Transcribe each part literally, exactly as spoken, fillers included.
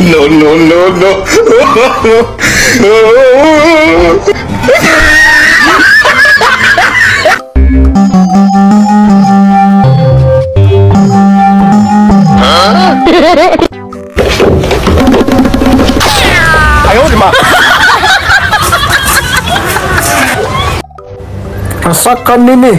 No, no, no, no. Rasakan ini.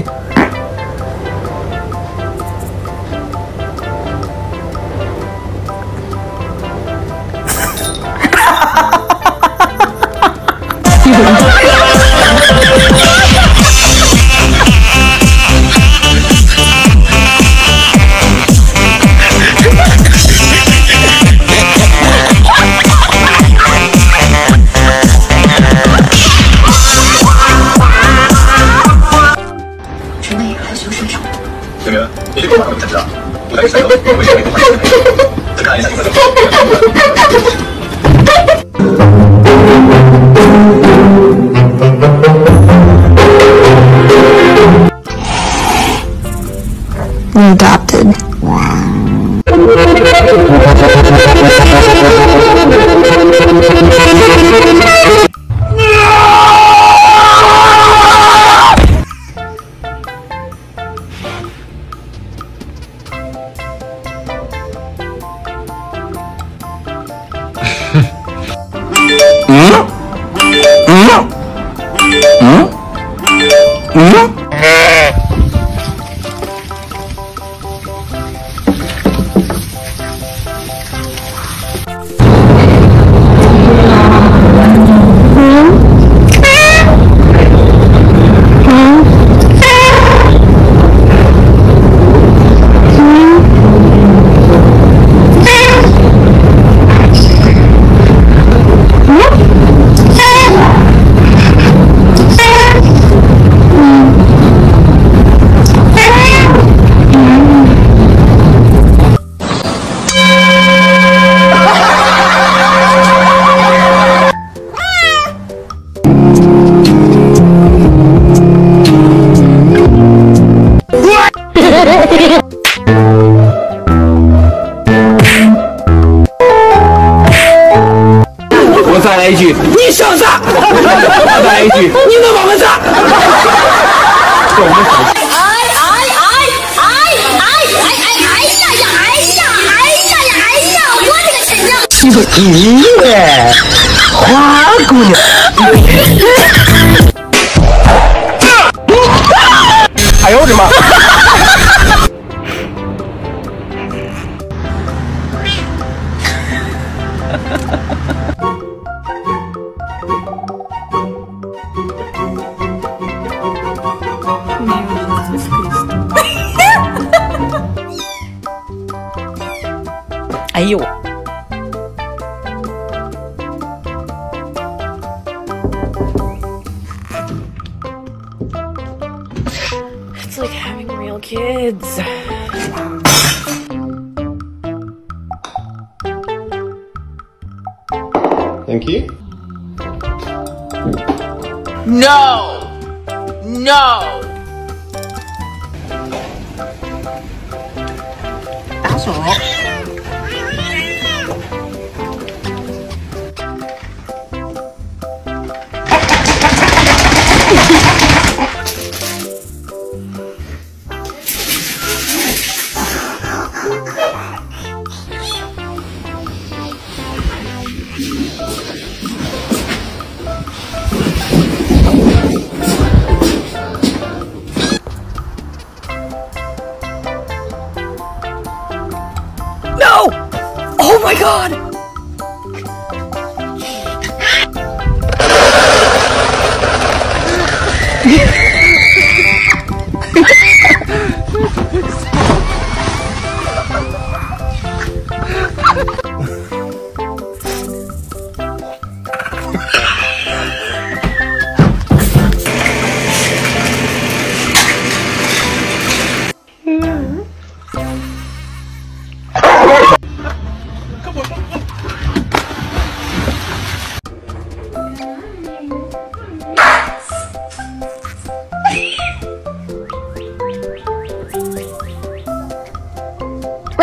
Adopted.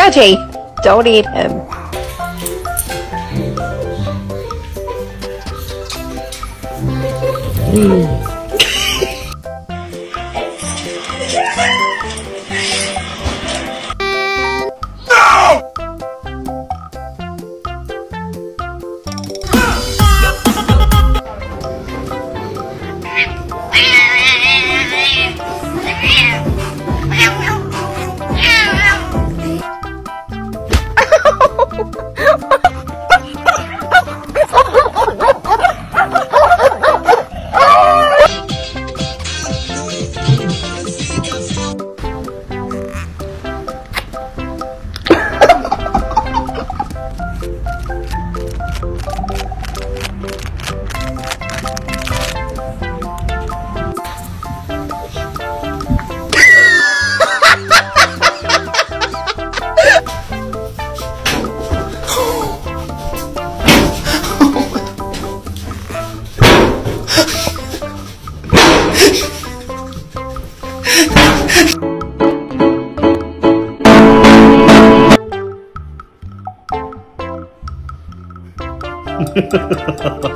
veggie. Don't eat him. Mm.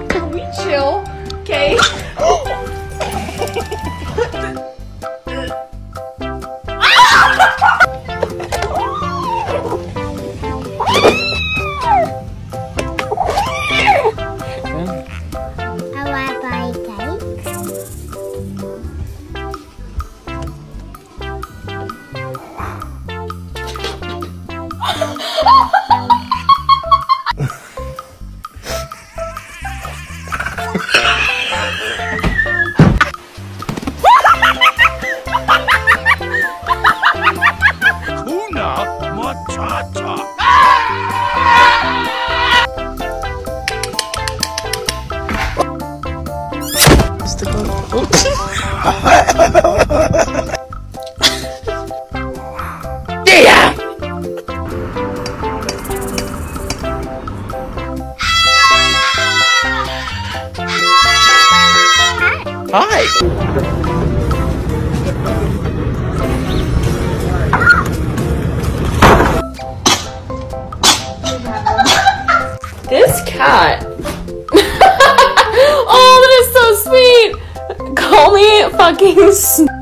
Can we chill? Okay. This cat. Oh, that is so sweet. Call me fucking sn-